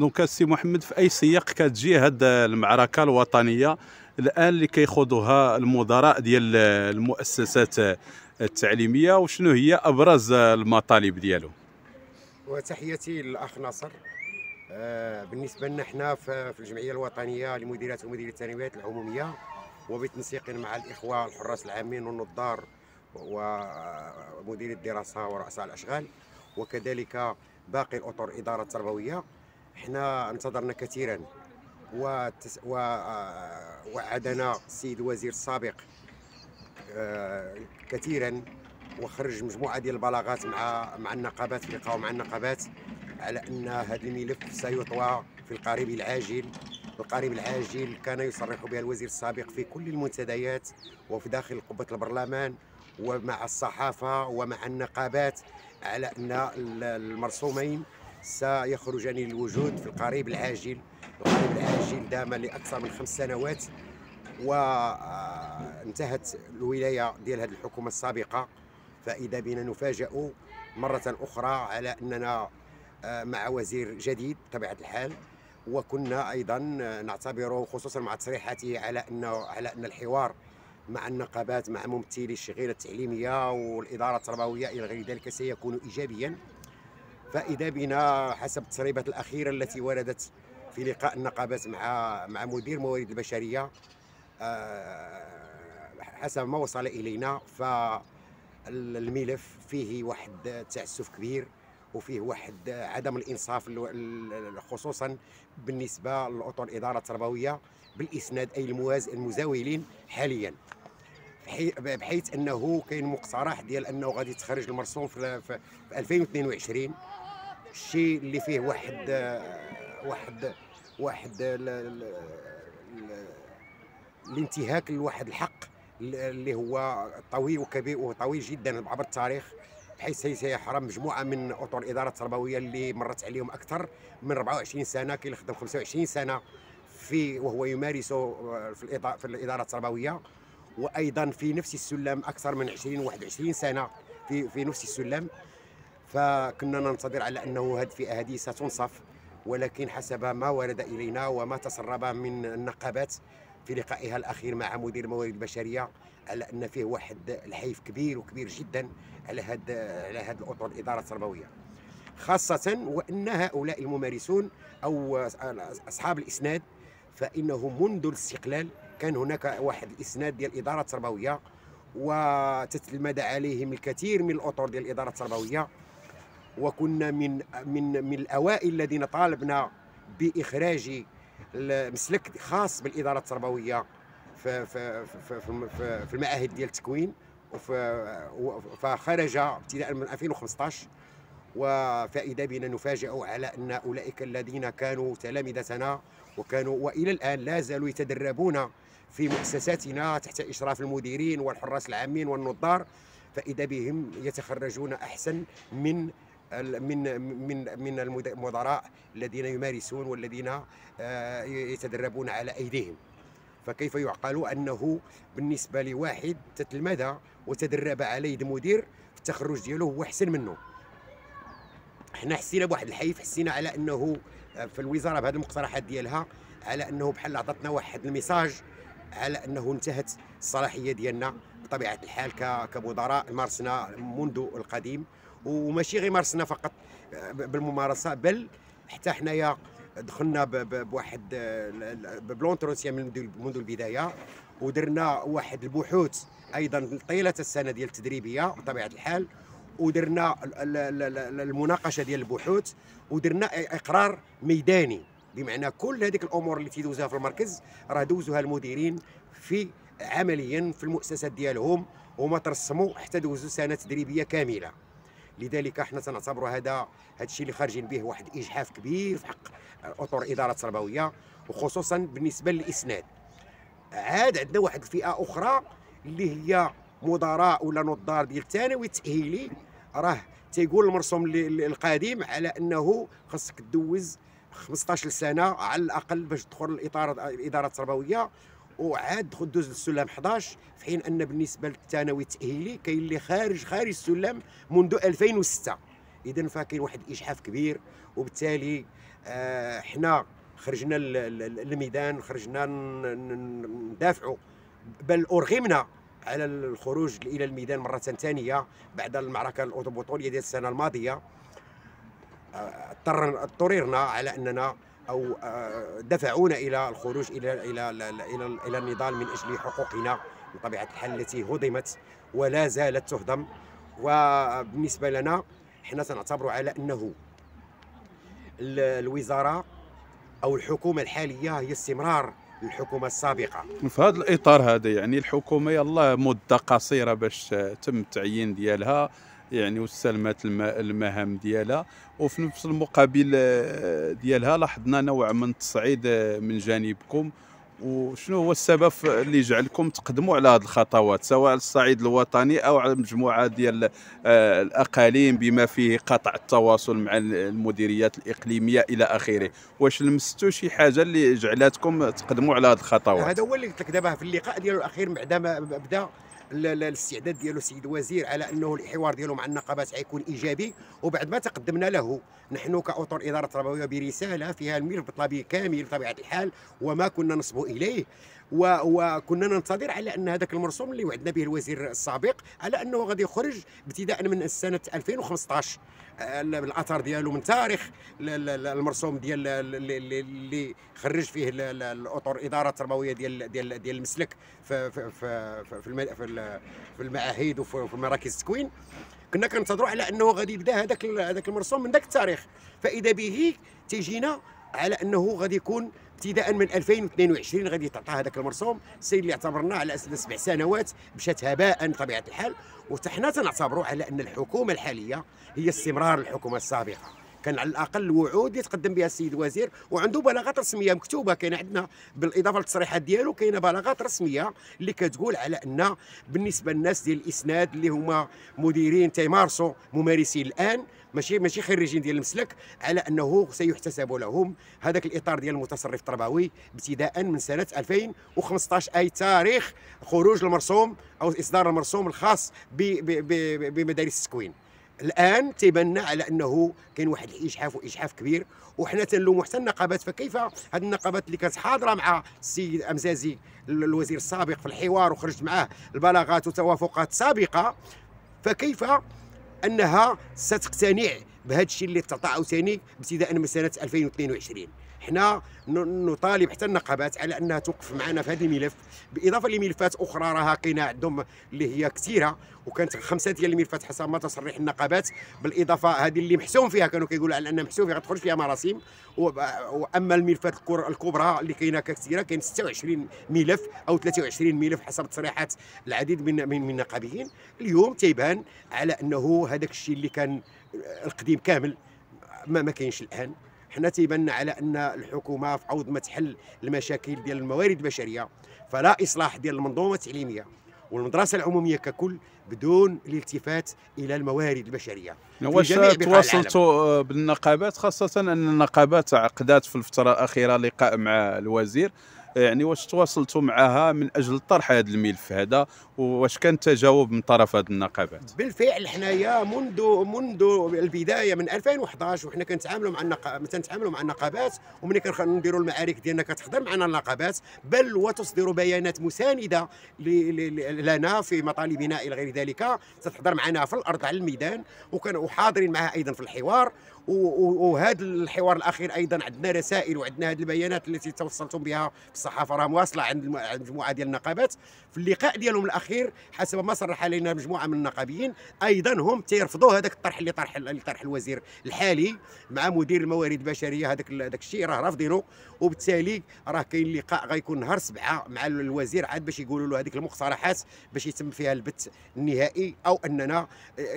دونك السي محمد في اي سياق كتجي هاد المعركه الوطنيه الان اللي كيخوضوها المدراء ديال المؤسسات التعليميه، وشنو هي ابرز المطالب ديالهم؟ وتحياتي للاخ ناصر. بالنسبه لنا حنا في الجمعيه الوطنيه لمديرات ومديري الثانويات العموميه وبتنسيق مع الاخوه الحراس العامين والنظار ومدير الدراسه ورؤساء الاشغال وكذلك باقي الاطر الاداره التربويه، حنا انتظرنا كثيرا ووعدنا السيد الوزير السابق كثيرا وخرج مجموعه ديال البلاغات مع النقابات في لقاء مع النقابات على ان هذا الملف سيطوى في القريب العاجل. القريب العاجل كان يصرح بها الوزير السابق في كل المنتديات وفي داخل قبة البرلمان ومع الصحافه ومع النقابات على ان المرسومين سيخرجان للوجود في القريب العاجل. القريب العاجل دام لاكثر من 5 سنوات وانتهت الولايه ديال هذه الحكومه السابقه، فاذا بنا نفاجأ مره اخرى على اننا مع وزير جديد بطبيعه الحال، وكنا ايضا نعتبره خصوصا مع تصريحاته على ان الحوار مع النقابات مع ممثلي الشغيره التعليميه والاداره التربويه الى غير ذلك سيكون ايجابيا. فاذا بنا حسب التسريبات الاخيره التي وردت في لقاء النقابات مع مدير موارد البشريه حسب ما وصل الينا، فالملف فيه واحد التعسف كبير وفيه واحد عدم الانصاف خصوصا بالنسبه للاطر الاداره التربويه بالاسناد اي المزاولين حاليا، بحيث انه كاين مقترح ديال انه غادي تخرج المرسوم في 2022، الشيء اللي فيه واحد الانتهاك لواحد الحق اللي هو طويل وكبير وطويل جدا عبر التاريخ، بحيث سيحرم مجموعه من اطر الاداره التربويه اللي مرت عليهم اكثر من 24 سنه كاين اللي خدم 25 سنه وهو يمارس في الاداره التربويه، وايضا في نفس السلم اكثر من 20 21 سنه في نفس السلم. فكنا ننتظر على انه الفئه هذه ستنصف، ولكن حسب ما ورد الينا وما تسرب من النقابات في لقائها الاخير مع مدير الموارد البشريه على ان فيه واحد الحيف كبير وكبير جدا على هاد الاطر الاداره التربويه، خاصه وان هؤلاء الممارسون او اصحاب الاسناد فانهم منذ الاستقلال كان هناك واحد الاسناد ديال الاداره التربويه وتتلمذ عليهم الكثير من الاطر ديال الاداره التربويه، وكنا من الاوائل الذين طالبنا باخراج المسلك خاص بالاداره التربويه في في في في, في المعاهد ديال التكوين، فخرج ابتداء من 2015، وفائدة بنا نفاجئ على ان اولئك الذين كانوا تلامذتنا وكانوا والى الان لا زالوا يتدربون في مؤسساتنا تحت اشراف المديرين والحراس العامين والنظار، فاذا بهم يتخرجون احسن من من من المدراء الذين يمارسون والذين يتدربون على ايديهم. فكيف يعقل انه بالنسبه لواحد تتلمذ وتدرب على يد مدير التخرج ديالو هو احسن منه؟ احنا حسينا بواحد الحيف، حسينا على انه في الوزاره بهذه المقترحات ديالها على انه بحال عطاتنا واحد الميساج على انه انتهت الصلاحيه ديالنا بطبيعه الحال كمدراء مارسنا منذ القديم، وماشي غير مارسنا فقط بالممارسه بل حتى حنايا دخلنا بواحد بلونتروسيا منذ البدايه ودرنا واحد البحوث ايضا طيله السنه ديال التدريبيه بطبيعه الحال، ودرنا المناقشه ديال البحوث ودرنا اقرار ميداني، بمعنى كل هذيك الامور اللي تيدوزها في المركز راه دوزوها المديرين في عمليا في المؤسسات ديالهم وما ترسموا حتى دوزوا سنه تدريبيه كامله. لذلك احنا سنعتبر هذا الشيء اللي خارجين به واحد اجحاف كبير في حق اطر الاداره التربويه وخصوصا بالنسبه للاسناد. عاد عندنا واحد الفئه اخرى اللي هي مدراء ولا نظار ديال الثانوي التاهيلي، راه تيقول المرسوم القديم على انه خاصك تدوز 15 سنه على الاقل باش تدخل الاداره التربويه، وعاد دوز للسلم 11، في حين ان بالنسبه للثانوي التاهيلي كاين اللي خارج السلم منذ 2006، اذا فكاين واحد الاشحاف كبير، وبالتالي حنا خرجنا للميدان، خرجنا ندافعوا، بل ارغمنا على الخروج الى الميدان مره ثانيه بعد المعركه الاوتوبوطوليه ديال السنه الماضيه. اضطررنا على اننا او دفعونا الى الخروج الى الى الى الى النضال من اجل حقوقنا بطبيعه الحال التي هضمت ولا زالت تهضم. وبالنسبه لنا حنا تنعتبروا على انه الوزاره او الحكومه الحاليه هي استمرار الحكومه السابقه. في هذا الاطار هذا يعني الحكومه يلا مده قصيره باش تم التعيين ديالها يعني واستلمت المهام ديالها، وفي نفس المقابل ديالها لاحظنا نوع من التصعيد من جانبكم. وشنو هو السبب اللي جعلكم تقدموا على هذه الخطوات سواء على الصعيد الوطني او على مجموعه ديال الاقاليم بما فيه قطع التواصل مع المديريات الاقليميه الى اخره؟ واش لمستوا شي حاجه اللي جعلتكم تقدموا على هذه الخطوات؟ هذا هو اللي قلت لك دابا في اللقاء ديالو الاخير بعدما بدا الاستعداد ديالو السيد الوزير على انه الحوار ديالو مع النقابات غيكون ايجابي، وبعد ما تقدمنا له نحن كاطر اداره تربويه برساله فيها الملف الطلبي كامل بطبيعه الحال وما كنا نصبو اليه، وكنا ننتظر على ان هذاك المرسوم اللي وعدنا به الوزير السابق على انه غادي يخرج ابتداء من سنه 2015 بالاثر ديالو من تاريخ المرسوم ديال اللي خرج فيه الاطر الاداره التربويه ديال ديال ديال المسلك في في في في المعاهد وفي مراكز التكوين. كنا كنتظروا على انه غادي يبدا هذاك المرسوم من ذاك التاريخ، فاذا به تيجينا على انه غادي يكون ابتداء من 2022 غادي تعطى هذاك المرسوم. السيد اللي اعتبرناه على اساس 7 سنوات مشات هباء بطبيعه الحال، وحنا تنعتبروا على ان الحكومه الحاليه هي استمرار الحكومه السابقه. كان على الاقل الوعود اللي تقدم بها السيد الوزير وعنده بلاغات رسميه مكتوبه، كاين عندنا بالاضافه للتصريحات ديالو كاينه بلاغات رسميه اللي كتقول على ان بالنسبه للناس ديال الاسناد اللي هما مديرين تيمارسوا ممارسين الان ماشي خريجين ديال المسلك على انه سيحتسب لهم هذاك الاطار ديال المتصرف التربوي ابتداء من سنه 2015 اي تاريخ خروج المرسوم او اصدار المرسوم الخاص بمدارس التكوين. الان تيبان على انه كاين واحد الاشحاف واشحاف كبير، وحنا تنلوموا حتى النقابات. فكيف هذه النقابات اللي كانت حاضره مع السيد امزازي الوزير السابق في الحوار وخرجت معاه البلاغات وتوافقات سابقه، فكيف انها ستقتنع بهذا الشيء اللي تعطى عاوتاني ابتداء من سنه 2022؟ حنا نطالب حتى النقابات على انها توقف معنا في هذا الملف، بالاضافه لملفات اخرى راها كاينه عندهم اللي هي كثيره، وكانت 5 ديال الملفات حسب ما تصريح النقابات، بالاضافه هذه اللي محسوم فيها كانوا كيقولوا على انها محسوم فيها غتخرج فيها مراسيم. واما الملفات الكبرى اللي كاينه كثيره كاين 26 ملف او 23 ملف حسب تصريحات العديد من النقابيين. اليوم تيبان على انه هذاك الشيء اللي كان القديم كامل ما كاينش الان. حنا تيبان على ان الحكومه في عوض ما تحل المشاكل ديال الموارد البشريه فلا اصلاح ديال المنظومه التعليميه والمدرسه العموميه ككل بدون الالتفات الى الموارد البشريه. واش تواصلتوا بالنقابات، خاصه ان النقابات عقدات في الفتره الاخيره لقاء مع الوزير، يعني واش تواصلتوا معها من اجل طرح هذا الملف هذا؟ واش كان تجاوب من طرف هذه النقابات؟ بالفعل حنايا منذ البدايه من 2011 وحنا كنتعاملوا مع النقابات، وملي كنديروا المعارك ديالنا كتحضر معنا النقابات بل وتصدر بيانات مسانده لنا في مطالبنا الى غير ذلك، تتحضر معنا في الارض على الميدان، وكانوا حاضرين معها ايضا في الحوار. وهذا الحوار الاخير ايضا عندنا رسائل وعندنا هذه البيانات التي توصلتم بها الصحافه راه مواصله عند مجموعه ديال النقابات. في اللقاء ديالهم الاخير حسب ما صرح علينا مجموعه من النقابيين ايضا هم تيرفضوا هذاك الطرح اللي طرح الوزير الحالي مع مدير الموارد البشريه، هذاك الشيء راه رافضينه. وبالتالي راه كاين لقاء غيكون نهار 7 مع الوزير عاد باش يقولوا له هذيك المقترحات باش يتم فيها البت النهائي او اننا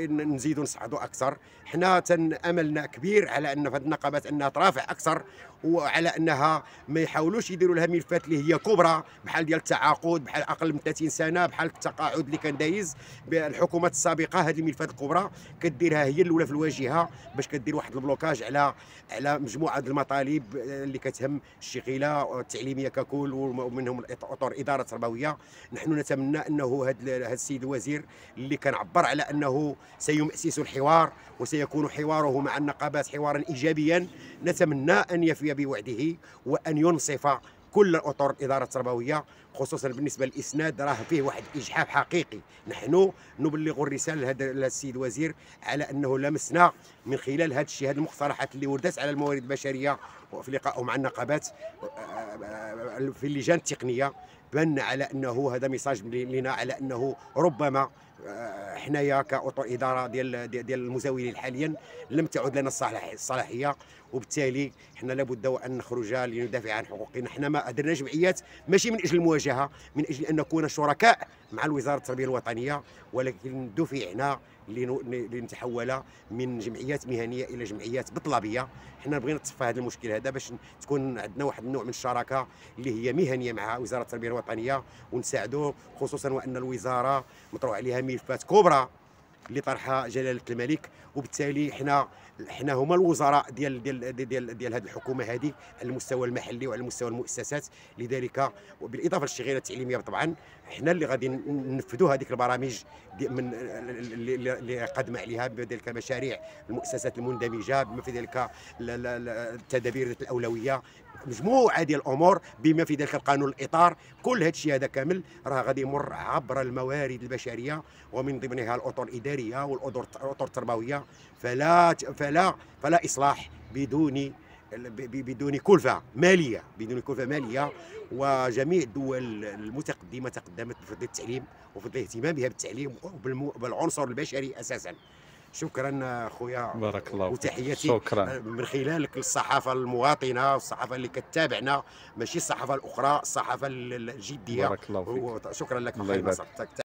نزيدوا نصعدوا اكثر. حنا املنا كبير كبير على ان فهاد النقابات انها ترافع اكثر، وعلى انها ما يحاولوش يديروا لها ملفات اللي هي كبرى بحال ديال التعاقد، بحال اقل من 30 سنه، بحال التقاعد اللي كان دايز بالحكومات السابقه. هذه الملفات الكبرى كديرها هي الاولى في الواجهه باش كدير واحد البلوكاج على مجموعه المطالب اللي كتهم الشغيله التعليميه ككل، ومنهم اطر اداره تربويه. نحن نتمنى انه هذا السيد الوزير اللي كان عبر على انه سيؤسس الحوار وسيكون حواره مع النقابات حوارا ايجابيا، نتمنى ان يفي بوعده وان ينصف كل اطر الاداره التربويه، خصوصا بالنسبه للاسناد راه فيه واحد الاجحاف حقيقي. نحن نبلغ الرساله لهذا السيد الوزير على انه لمسنا من خلال هذا الشيء، هذه المقترحات اللي وردت على الموارد البشريه وفي لقائه مع النقابات في اللجان التقنيه، بان على انه هذا ميساج لنا على انه ربما حنايا كاطر اداره ديال المزاولين حاليا لم تعد لنا الصلاحيه، وبالتالي حنا لابد وان نخرج لندافع عن حقوقنا. حنا ما درنا جمعيات ماشي من اجل المواجهه، من اجل ان نكون شركاء مع الوزاره التربيه الوطنيه، ولكن دفعنا لنتحول من جمعيات مهنيه الى جمعيات بطلبيه. حنا بغينا نتصفى هذا المشكل هذا باش تكون عندنا واحد النوع من الشراكه اللي هي مهنيه مع وزاره التربيه الوطنيه ونساعدوه، خصوصا وان الوزاره مطروح عليها ملفات كبرى اللي طرحها جلاله الملك، وبالتالي حنا هما الوزراء ديال ديال ديال ديال هذه الحكومه هذه على المستوى المحلي وعلى مستوى المؤسسات. لذلك وبالاضافه للشغيله التعليميه طبعا حنا اللي غادي ننفذوا هذيك البرامج من اللي قدم عليها، بما في ذلك مشاريع المؤسسات المندمجه، بما في ذلك التدابير ذات الاولويه، مجموعه ديال الامور، بما في ذلك القانون الاطار. كل هذا الشيء هذا كامل راه غادي يمر عبر الموارد البشريه ومن ضمنها الاطر الاداريه والاطر التربويه. فلا اصلاح بدون كلفه ماليه، وجميع الدول المتقدمه تقدمت بفضل التعليم وفضل اهتمامها بالتعليم وبالعنصر البشري اساسا. شكرا خويا، بارك الله، وتحياتي شكرا من خلالك للصحافه المواطنه والصحافه اللي كتتابعنا، ماشي الصحافه الاخرى، الصحافه الجديه. بارك الله فيك، شكرا لك.